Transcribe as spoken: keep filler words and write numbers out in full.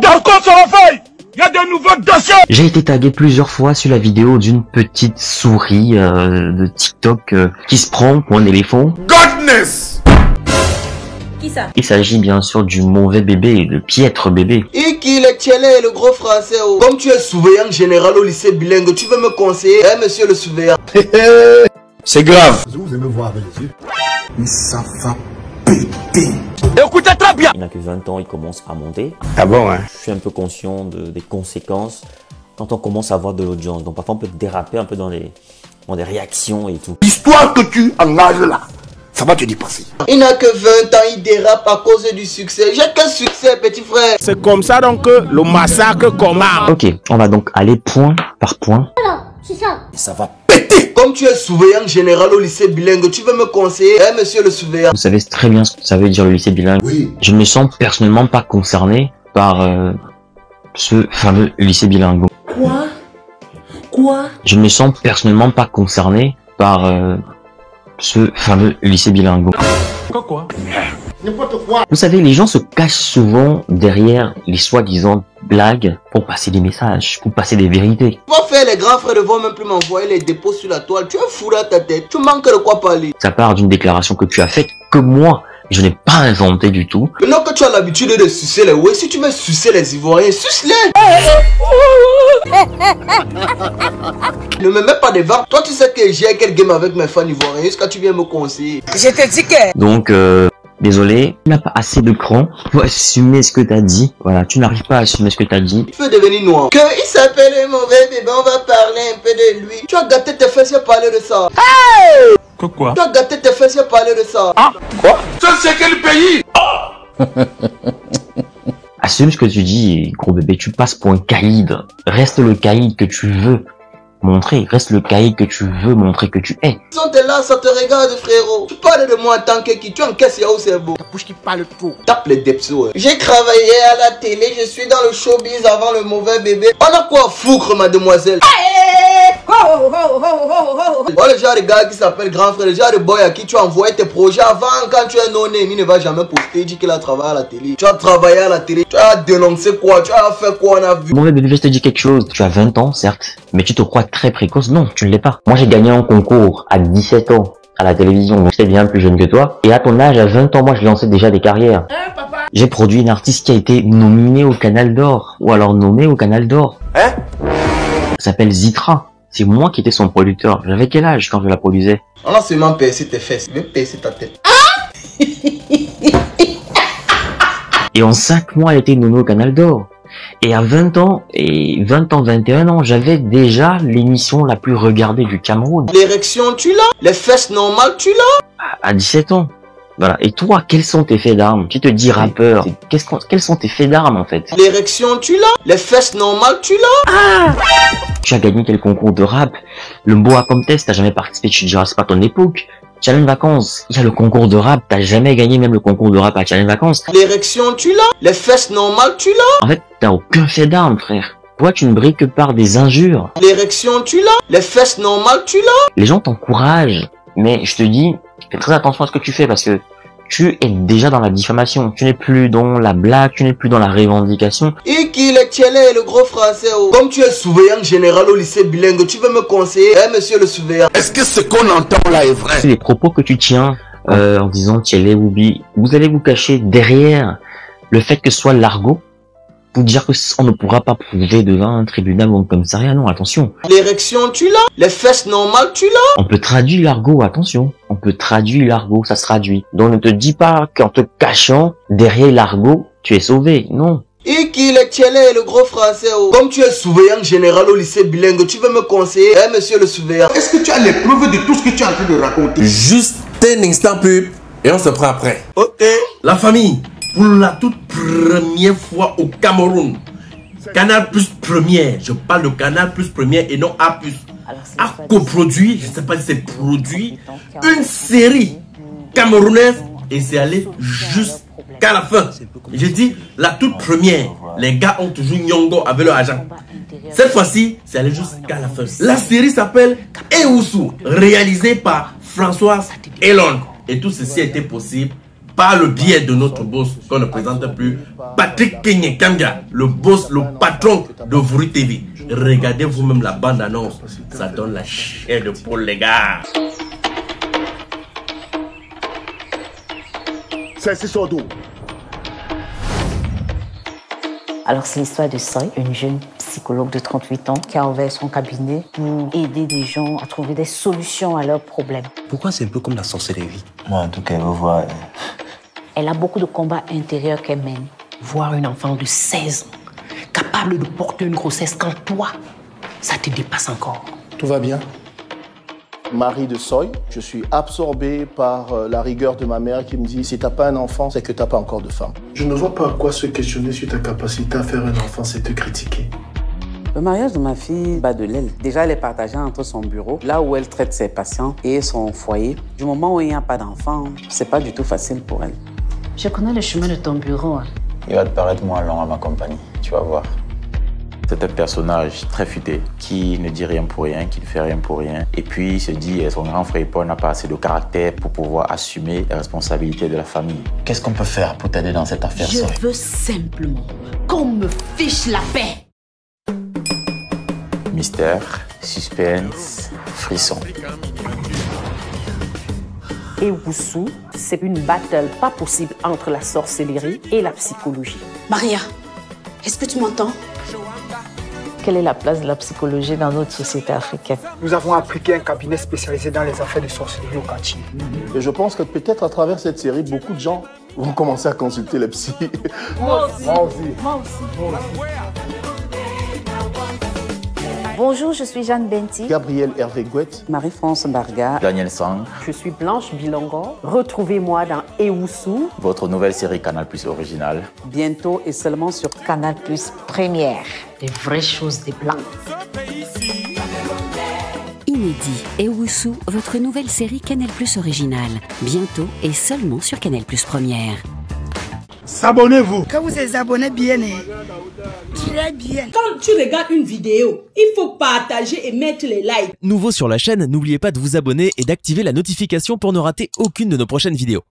Darko sur la feuille. Il y a de nouveaux dossiers. J'ai été tagué plusieurs fois sur la vidéo d'une petite souris euh, de TikTok euh, qui se prend pour un éléphant. Godness. Qui ça? Il s'agit bien sûr du mauvais bébé, le piètre bébé. Et qui le tchelé, le gros français. Oh. Comme tu es surveillant général au lycée bilingue, tu veux me conseiller, hein, monsieur le surveillant? C'est grave. Vous aimez voir avec les yeux. Mais ça va péter. Écoutez très bien. Il n'a que vingt ans, il commence à monter. Ah bon, hein? Je suis un peu conscient de, des conséquences quand on commence à avoir de l'audience. Donc parfois on peut déraper un peu dans les, dans les réactions et tout. L'histoire que tu engages là, ça va te dépasser. Il n'a que vingt ans, il dérape à cause du succès. J'ai qu'un succès, petit frère. C'est comme ça donc que le massacre commence. Ok, on va donc aller point par point. Voilà, c'est ça. Et ça va péter. Comme tu es surveillant général au lycée bilingue, tu veux me conseiller, hein, monsieur le surveillant? Vous savez très bien ce que ça veut dire le lycée bilingue. Oui. Je ne me sens personnellement pas concerné par euh, ce fameux lycée bilingue. Quoi? Quoi? Je ne me sens personnellement pas concerné par... Euh, ce fameux lycée bilingue. Quoi? N'importe quoi. Vous savez, les gens se cachent souvent derrière les soi-disant blagues pour passer des messages, pour passer des vérités. Tu vas faire les grands frères de vont même plus m'envoyer les dépôts sur la toile. Tu es fou à ta tête. Tu manques de quoi parler. Ça part d'une déclaration que tu as faite que moi, je n'ai pas inventé du tout. Maintenant que tu as l'habitude de sucer les ouais, si tu veux sucer les Ivoiriens, suce-les. Ne me mets pas des vapes. Toi tu sais que j'ai quel game avec mes fans ivoiriens jusqu'à tu viens me conseiller. Je te dis que... Donc euh, désolé, tu n'as pas assez de cran pour assumer ce que t'as dit. Voilà, tu n'arrives pas à assumer ce que t'as dit. Il faut devenir noir. Que il s'appelle le mauvais bébé, on va parler un peu de lui. Tu as gâté tes fesses, j'ai parlé de ça. Hey! Que quoi? Tu as gâté tes fesses, j'ai parlé de ça. Ah quoi? Ça c'est quel pays? Oh. Assume ce que tu dis, gros bébé, tu passes pour un caïd. Reste le caïd que tu veux montrer, reste le caïd que tu veux montrer que tu es. Ils sont là, ça te regarde frérot. Tu parles de moi en tant que qui, tu encaisses y'a où c'est beau. Ta bouche qui parle trop. Tape les depsos. Hein. J'ai travaillé à la télé, je suis dans le showbiz avant le mauvais bébé. On a quoi à foutre, mademoiselle? Hey oh, oh, oh, oh, oh, oh. Oh, le genre de gars qui s'appelle grand frère, le genre de boy à qui tu envoies tes projets avant quand tu es non-né. Il ne va jamais poster, il dit qu'il a travaillé à la télé. Tu as travaillé à la télé, tu as dénoncé quoi, tu as fait quoi, on a vu. Mauvais bébé, je te dis quelque chose. Tu as vingt ans, certes, mais tu te crois très précoce, non, tu ne l'es pas. Moi, j'ai gagné un concours à dix-sept ans à la télévision, donc j'étais bien plus jeune que toi. Et à ton âge, à vingt ans, moi, je lançais déjà des carrières. Hein, j'ai produit une artiste qui a été nominée au Canal d'Or, ou alors nommée au Canal d'Or. Hein? Elle s'appelle Zitra. C'est moi qui étais son producteur. J'avais quel âge quand je la produisais? On a seulement percé tes fesses, mais percé ta tête. Ah. Et en cinq mois, elle était nommée au Canal d'Or. Et à vingt ans, et vingt ans, vingt et un ans, j'avais déjà l'émission la plus regardée du Cameroun. L'érection, tu l'as? Les fesses normales, tu l'as? À, à dix-sept ans. Voilà. Et toi, quels sont tes faits d'armes? Tu te dis rappeur. Qu'est-ce qu'on, quels sont tes faits d'armes, en fait? L'érection, tu l'as? Les fesses normales, tu l'as? Ah! Tu as gagné quel concours de rap? Le Boa Contest, t'as jamais participé, tu diras, c'est pas ton époque. Challenge Vacances, il y a le concours de rap, t'as jamais gagné même le concours de rap à Challenge Vacances. L'érection, tu l'as? Les fesses normales, tu l'as? En fait, t'as aucun fait d'armes, frère. Toi, tu ne brilles que par des injures. L'érection, tu l'as? Les fesses normales, tu l'as? Les gens t'encouragent, mais je te dis, fais très attention à ce que tu fais parce que tu es déjà dans la diffamation, tu n'es plus dans la blague, tu n'es plus dans la revendication. Et qui le tchelé, le gros français, oh. Comme tu es surveillant général au lycée bilingue, tu veux me conseiller, hein, monsieur le surveillant? Est-ce que ce qu'on entend là est vrai? C'est les propos que tu tiens euh, en disant tchelé oubi. Vous allez vous cacher derrière le fait que ce soit l'argot pour dire qu'on ne pourra pas prouver devant un tribunal ou un commissariat. Non, attention. L'érection, tu l'as? Les fesses normales, tu l'as? On peut traduire l'argot, attention. On peut traduire l'argot, ça se traduit. Donc ne te dis pas qu'en te cachant derrière l'argot, tu es sauvé, non. Et qui le tchelé, le gros français, oh. Comme tu es surveillant général au lycée bilingue, tu veux me conseiller, hein, monsieur le surveillant? Est-ce que tu as les preuves de tout ce que tu es en train de raconter? Juste un instant pub et on se prend après. Ok. La famille, pour la toute première fois au Cameroun, Canal Plus Première, je parle de Canal Plus Première et non A plus, a coproduit, je ne sais pas si c'est produit, une série camerounaise et c'est allé jusqu'à la fin. J'ai dit, la toute première, les gars ont toujours Nyongo avec leur agent. Cette fois-ci, c'est allé jusqu'à la fin. La série s'appelle Ewusu, réalisée par François Elong. Et tout ceci était possible par le biais de notre boss qu'on ne présente plus, Patrick Kenyekanga, le boss, le patron de Vru T V. Regardez vous-même la bande-annonce, ça donne la chair de poule, les gars. C'est Sissodo. Alors c'est l'histoire de Soy, une jeune psychologue de trente-huit ans qui a ouvert son cabinet pour aider des gens à trouver des solutions à leurs problèmes. Pourquoi c'est un peu comme la sorcellerie? Moi en tout cas, vous voyez. Elle a beaucoup de combats intérieurs qu'elle mène. Voir une enfant de seize ans capable de porter une grossesse quand toi, ça te dépasse encore. Tout va bien? Mari de Soy, je suis absorbé par la rigueur de ma mère qui me dit « Si t'as pas un enfant, c'est que t'as pas encore de femme. » Je ne vois pas à quoi se questionner sur ta capacité à faire un enfant, c'est te critiquer. Le mariage de ma fille bat de l'aile. Déjà, elle est partagée entre son bureau, là où elle traite ses patients, et son foyer. Du moment où il n'y a pas d'enfant, c'est pas du tout facile pour elle. Je connais le chemin de ton bureau. Hein. Il va te paraître moins long à ma compagnie, tu vas voir. C'est un personnage très futé, qui ne dit rien pour rien, qui ne fait rien pour rien. Et puis, il se dit, son grand frère Paul n'a pas assez de caractère pour pouvoir assumer les responsabilités de la famille. Qu'est-ce qu'on peut faire pour t'aider dans cette affaire? Je soeur? veux simplement qu'on me fiche la paix. Mystère, suspense, frisson. Ewusu, c'est une battle pas possible entre la sorcellerie et la psychologie. Maria, est-ce que tu m'entends? Quelle est la place de la psychologie dans notre société africaine? Nous avons appliqué un cabinet spécialisé dans les affaires de sorcellerie au quartier. Et je pense que peut-être à travers cette série, beaucoup de gens vont commencer à consulter les psys. Moi aussi. Moi aussi. Moi aussi. Moi aussi. Bonjour, je suis Jeanne Benti. Gabrielle Hervé-Gouette. Marie-France Barga. Daniel Sang. Je suis Blanche Bilongo. Retrouvez-moi dans Ewusu. Votre nouvelle série Canal Plus originale. Bientôt et seulement sur Canal Plus Première. Des vraies choses des blancs. Inédit Ewusu, votre nouvelle série Canal Plus originale. Bientôt et seulement sur Canal Plus Première. S'abonnez-vous. Quand vous êtes abonné bien, très bien. Quand tu regardes une vidéo, il faut partager et mettre les likes. Nouveau sur la chaîne, n'oubliez pas de vous abonner et d'activer la notification pour ne rater aucune de nos prochaines vidéos.